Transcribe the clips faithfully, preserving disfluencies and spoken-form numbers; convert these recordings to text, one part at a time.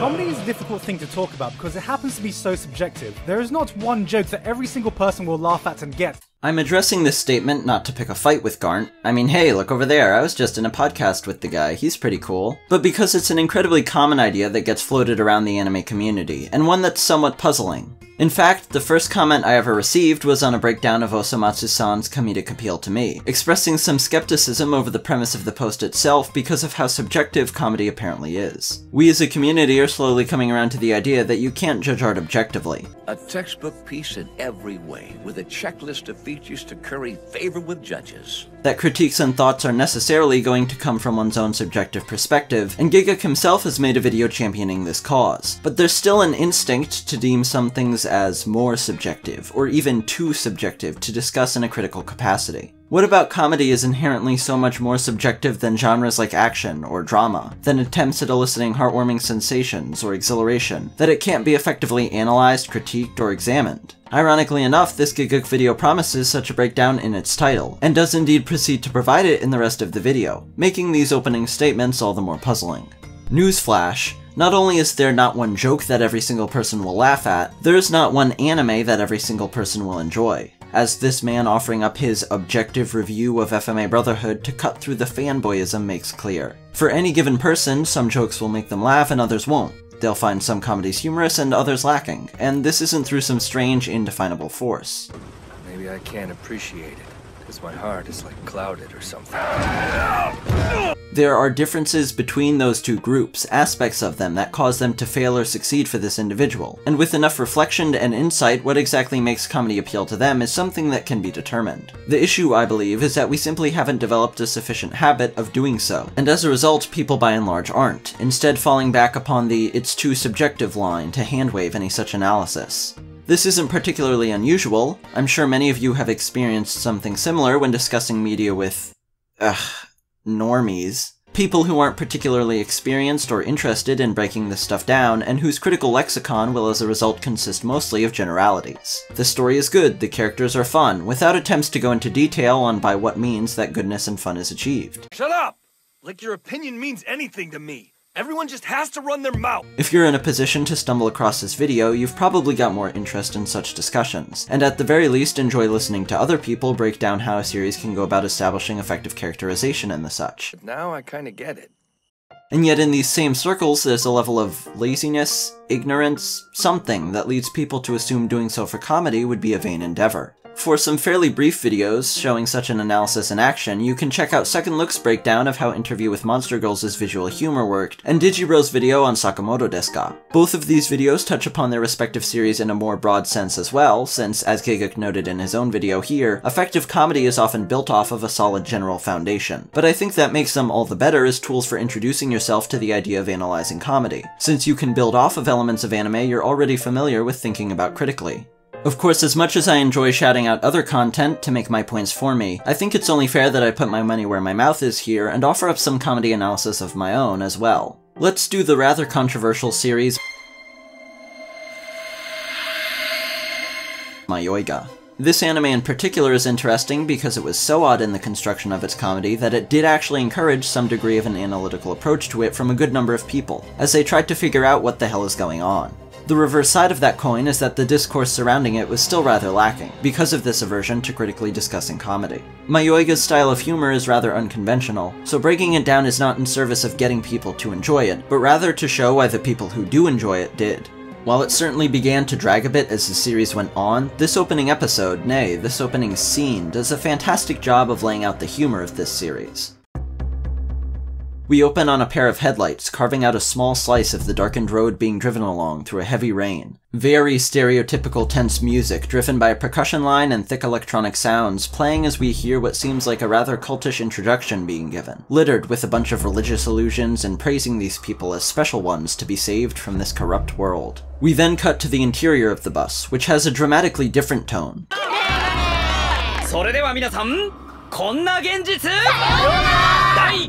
Comedy is a difficult thing to talk about because it happens to be so subjective. There is not one joke that every single person will laugh at and get. I'm addressing this statement not to pick a fight with Garnt. I mean, hey, look over there, I was just in a podcast with the guy, he's pretty cool. But because it's an incredibly common idea that gets floated around the anime community, and one that's somewhat puzzling. In fact, the first comment I ever received was on a breakdown of Osomatsu-san's comedic appeal to me, expressing some skepticism over the premise of the post itself because of how subjective comedy apparently is. We as a community are slowly coming around to the idea that you can't judge art objectively. A textbook piece in every way, with a checklist of features to curry favor with judges. That critiques and thoughts are necessarily going to come from one's own subjective perspective, and Gigguk himself has made a video championing this cause. But there's still an instinct to deem some things as more subjective, or even too subjective, to discuss in a critical capacity. What about comedy is inherently so much more subjective than genres like action or drama, than attempts at eliciting heartwarming sensations or exhilaration, that it can't be effectively analyzed, critiqued, or examined? Ironically enough, this Gigguk video promises such a breakdown in its title, and does indeed proceed to provide it in the rest of the video, making these opening statements all the more puzzling. Newsflash. Not only is there not one joke that every single person will laugh at, there is not one anime that every single person will enjoy. As this man offering up his objective review of F M A Brotherhood to cut through the fanboyism makes clear. For any given person, some jokes will make them laugh and others won't. They'll find some comedies humorous and others lacking, and this isn't through some strange, indefinable force. Maybe I can't appreciate it, because my heart is like clouded or something. There are differences between those two groups, aspects of them that cause them to fail or succeed for this individual, and with enough reflection and insight, what exactly makes comedy appeal to them is something that can be determined. The issue, I believe, is that we simply haven't developed a sufficient habit of doing so, and as a result, people by and large aren't, instead falling back upon the "it's too subjective" line to handwave any such analysis. This isn't particularly unusual. I'm sure many of you have experienced something similar when discussing media with... ugh... normies. People who aren't particularly experienced or interested in breaking this stuff down, and whose critical lexicon will as a result consist mostly of generalities. The story is good, the characters are fun, without attempts to go into detail on by what means that goodness and fun is achieved. Shut up! Like your opinion means anything to me! Everyone just has to run their mouth! If you're in a position to stumble across this video, you've probably got more interest in such discussions, and at the very least enjoy listening to other people break down how a series can go about establishing effective characterization and the such. But now I kinda get it. And yet in these same circles, there's a level of laziness, ignorance, something that leads people to assume doing so for comedy would be a vain endeavor. For some fairly brief videos showing such an analysis in action, you can check out Second Look's breakdown of how Interview with Monster Girls' visual humor worked, and Digiro's video on Sakamoto Desuka. Both of these videos touch upon their respective series in a more broad sense as well, since, as Gigguk noted in his own video here, effective comedy is often built off of a solid general foundation. But I think that makes them all the better as tools for introducing yourself to the idea of analyzing comedy, since you can build off of elements of anime you're already familiar with thinking about critically. Of course, as much as I enjoy shouting out other content to make my points for me, I think it's only fair that I put my money where my mouth is here and offer up some comedy analysis of my own as well. Let's do the rather controversial series Mayoiga. This anime in particular is interesting because it was so odd in the construction of its comedy that it did actually encourage some degree of an analytical approach to it from a good number of people, as they tried to figure out what the hell is going on. The reverse side of that coin is that the discourse surrounding it was still rather lacking, because of this aversion to critically discussing comedy. Mayoiga's style of humor is rather unconventional, so breaking it down is not in service of getting people to enjoy it, but rather to show why the people who do enjoy it did. While it certainly began to drag a bit as the series went on, this opening episode, nay, this opening scene, does a fantastic job of laying out the humor of this series. We open on a pair of headlights, carving out a small slice of the darkened road being driven along through a heavy rain. Very stereotypical tense music, driven by a percussion line and thick electronic sounds, playing as we hear what seems like a rather cultish introduction being given, littered with a bunch of religious allusions and praising these people as special ones to be saved from this corrupt world. We then cut to the interior of the bus, which has a dramatically different tone.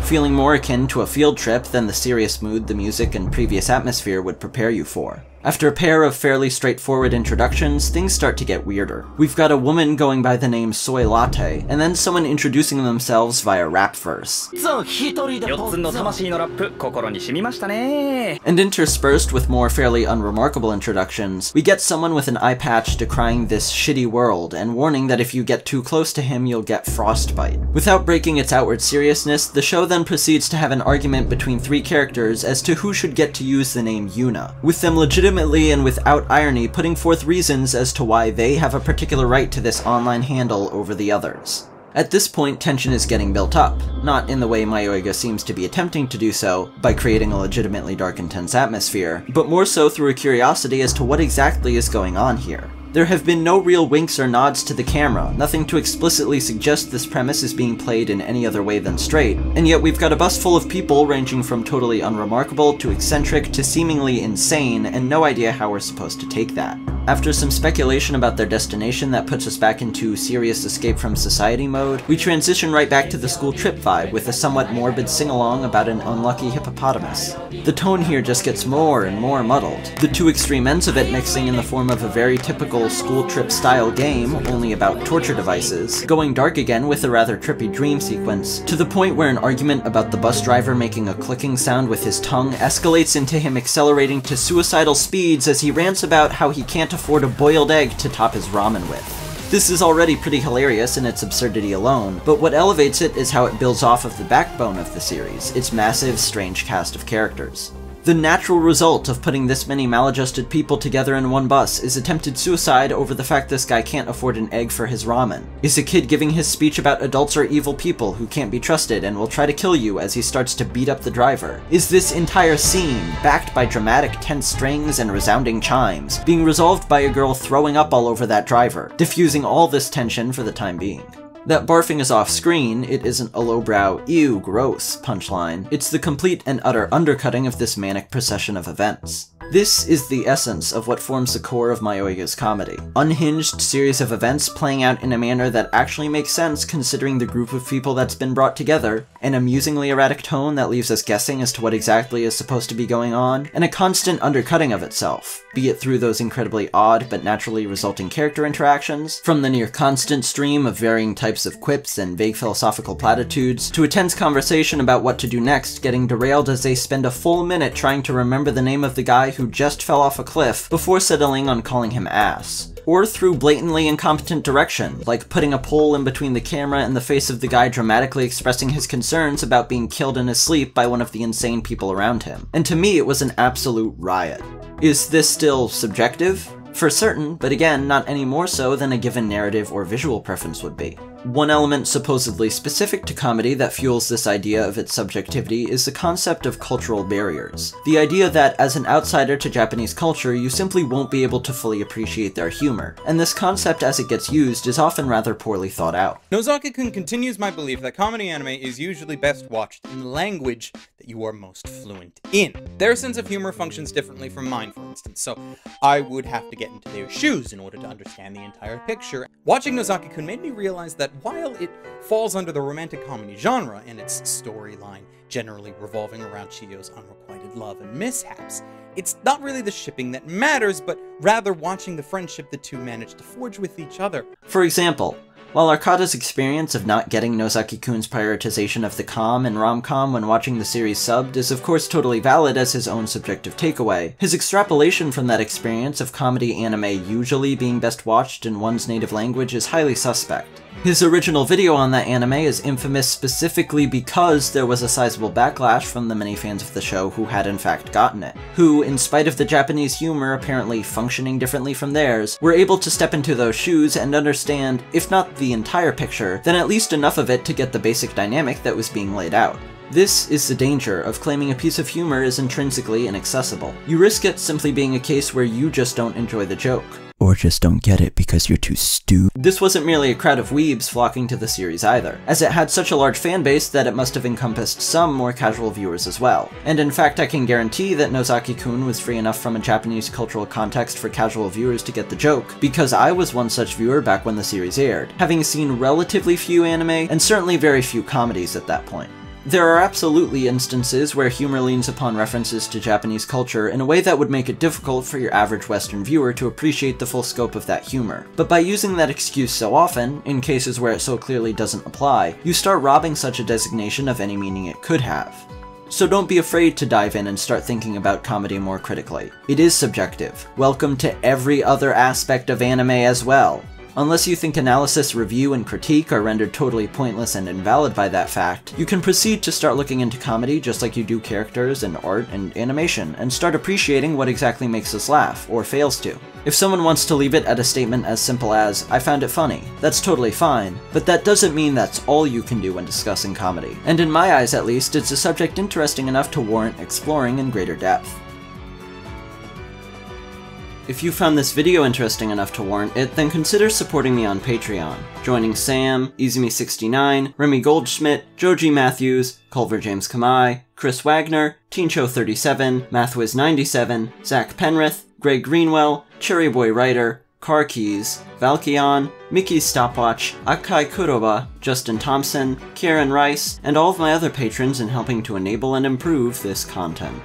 Feeling more akin to a field trip than the serious mood the music and previous atmosphere would prepare you for. After a pair of fairly straightforward introductions, things start to get weirder. We've got a woman going by the name Soy Latte, and then someone introducing themselves via rap verse. And interspersed with more fairly unremarkable introductions, we get someone with an eye patch decrying this shitty world and warning that if you get too close to him, you'll get frostbite. Without breaking its outward seriousness, the show then proceeds to have an argument between three characters as to who should get to use the name Yuna, with them legitimately and without irony putting forth reasons as to why they have a particular right to this online handle over the others. At this point, tension is getting built up, not in the way Mayoiga seems to be attempting to do so, by creating a legitimately dark and tense atmosphere, but more so through a curiosity as to what exactly is going on here. There have been no real winks or nods to the camera, nothing to explicitly suggest this premise is being played in any other way than straight, and yet we've got a bus full of people ranging from totally unremarkable to eccentric to seemingly insane, and no idea how we're supposed to take that. After some speculation about their destination that puts us back into serious escape from society mode, we transition right back to the school trip vibe with a somewhat morbid sing-along about an unlucky hippopotamus. The tone here just gets more and more muddled, the two extreme ends of it mixing in the form of a very typical school trip style game, only about torture devices, going dark again with a rather trippy dream sequence, to the point where an argument about the bus driver making a clicking sound with his tongue escalates into him accelerating to suicidal speeds as he rants about how he can't afford a boiled egg to top his ramen with. This is already pretty hilarious in its absurdity alone, but what elevates it is how it builds off of the backbone of the series, its massive, strange cast of characters. The natural result of putting this many maladjusted people together in one bus is attempted suicide over the fact this guy can't afford an egg for his ramen, is a kid giving his speech about adults are evil people who can't be trusted and will try to kill you as he starts to beat up the driver, is this entire scene, backed by dramatic tense strings and resounding chimes, being resolved by a girl throwing up all over that driver, diffusing all this tension for the time being. That barfing is off-screen, it isn't a lowbrow, ew, gross punchline, it's the complete and utter undercutting of this manic procession of events. This is the essence of what forms the core of Mayoiga's comedy. Unhinged series of events playing out in a manner that actually makes sense considering the group of people that's been brought together, an amusingly erratic tone that leaves us guessing as to what exactly is supposed to be going on, and a constant undercutting of itself, be it through those incredibly odd but naturally resulting character interactions, from the near constant stream of varying types of quips and vague philosophical platitudes, to a tense conversation about what to do next getting derailed as they spend a full minute trying to remember the name of the guy who just fell off a cliff before settling on calling him ass, or through blatantly incompetent direction, like putting a pole in between the camera and the face of the guy dramatically expressing his concerns about being killed in his sleep by one of the insane people around him. And to me, it was an absolute riot. Is this still subjective? For certain, but again, not any more so than a given narrative or visual preference would be. One element supposedly specific to comedy that fuels this idea of its subjectivity is the concept of cultural barriers. The idea that, as an outsider to Japanese culture, you simply won't be able to fully appreciate their humor, and this concept as it gets used is often rather poorly thought out. Nozaki-kun continues my belief that comedy anime is usually best watched in the language that you are most fluent in. Their sense of humor functions differently from mine, for instance, so I would have to get into their shoes in order to understand the entire picture. Watching Nozaki-kun made me realize that while it falls under the romantic comedy genre and its storyline generally revolving around Chiyo's unrequited love and mishaps, it's not really the shipping that matters, but rather watching the friendship the two manage to forge with each other. For example, while Arkada's experience of not getting Nozaki-kun's prioritization of the com and rom-com when watching the series subbed is of course totally valid as his own subjective takeaway, his extrapolation from that experience of comedy anime usually being best watched in one's native language is highly suspect. His original video on that anime is infamous specifically because there was a sizable backlash from the many fans of the show who had in fact gotten it, who, in spite of the Japanese humor apparently functioning differently from theirs, were able to step into those shoes and understand, if not the entire picture, then at least enough of it to get the basic dynamic that was being laid out. This is the danger of claiming a piece of humor is intrinsically inaccessible. You risk it simply being a case where you just don't enjoy the joke. Or just don't get it because you're too stupid. This wasn't merely a crowd of weebs flocking to the series either, as it had such a large fan base that it must have encompassed some more casual viewers as well. And in fact, I can guarantee that Nozaki-kun was free enough from a Japanese cultural context for casual viewers to get the joke, because I was one such viewer back when the series aired, having seen relatively few anime and certainly very few comedies at that point. There are absolutely instances where humor leans upon references to Japanese culture in a way that would make it difficult for your average Western viewer to appreciate the full scope of that humor. But by using that excuse so often, in cases where it so clearly doesn't apply, you start robbing such a designation of any meaning it could have. So don't be afraid to dive in and start thinking about comedy more critically. It is subjective. Welcome to every other aspect of anime as well. Unless you think analysis, review, and critique are rendered totally pointless and invalid by that fact, you can proceed to start looking into comedy just like you do characters and art and animation, and start appreciating what exactly makes us laugh, or fails to. If someone wants to leave it at a statement as simple as, "I found it funny," that's totally fine, but that doesn't mean that's all you can do when discussing comedy. And in my eyes at least, it's a subject interesting enough to warrant exploring in greater depth. If you found this video interesting enough to warrant it, then consider supporting me on Patreon, joining Sam, Izumi sixty-nine, Remy Goldschmidt, Joji Matthews, Culver James Kamai, Chris Wagner, Teencho thirty-seven, MathWiz ninety-seven, Zach Penrith, Greg Greenwell, Cherryboy Writer, Car Keys, Valkion, Mickey's Stopwatch, Akai Kuroba, Justin Thompson, Kieran Rice, and all of my other patrons in helping to enable and improve this content.